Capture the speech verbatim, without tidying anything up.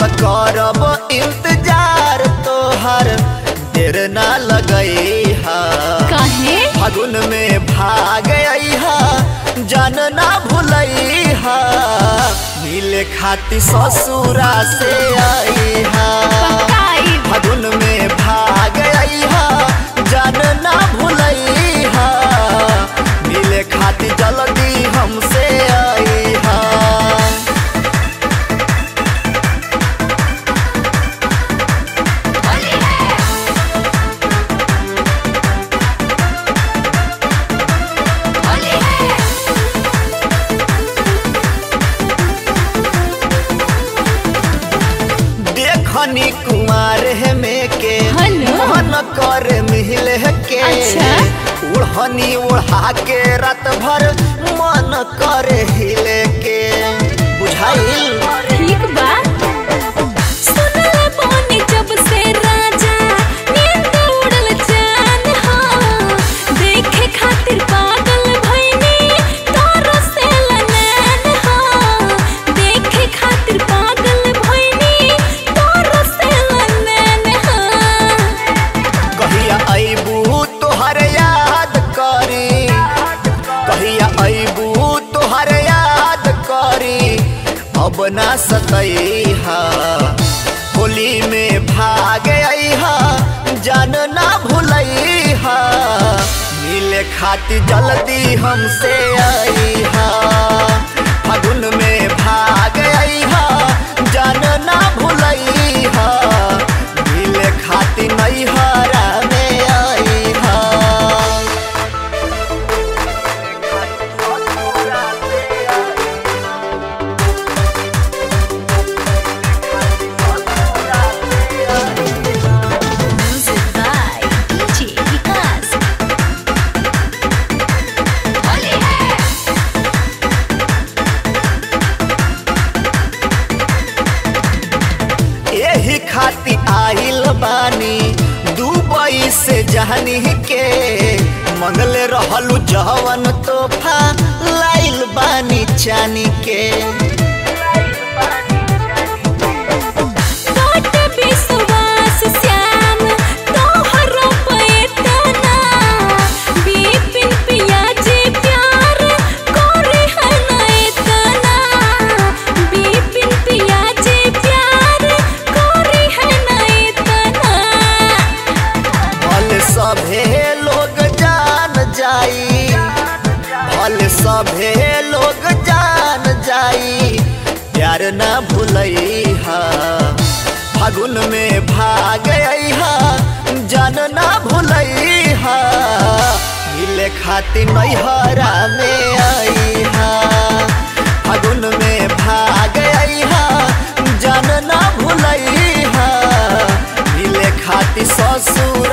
पर करब इंतजार तोहर देर ना लगई हा। काहे फागुन में भाग आई हा जान ना भुलई हा। मिले खाती ससुरा से आई हा। फागुन में भाग आई हा जान ना भुलई हा। मिले खाती जल्दी हमसे आई हा। कुमार है में के मन कर मिले के उड़हनी उड़ा के रात भर मन कर हिले के बुझाइल ठीक बा। सुनला बोनी जब से राजा नींद उड़ल जान हो देखे खातिर पागल भईनी तोर से ललन हो देखे खातिर पागल अब ना सतई हा। होली में भाग आई हा जान ना भुलई हा। मिले खाती जल्दी हमसे आई हा। फागुन में भाग आई हा जान ना भुलई हा। मिले खाती नई हरा में आई हा। खाती आइल बानी दुबई से जहनी के मंगल रहलू जवन तोहफा लाइल बानी चानी के। सभे लोग जान जाई भले सभे लोग जान जाई प्यार ना भुलई हा। फागुन में भाग आई हा जान ना भुलई हा। मिले खाती नैहरा में आई हा। फागुन में भाग आई हा जान ना भुलई हा। मिले खाती ससुर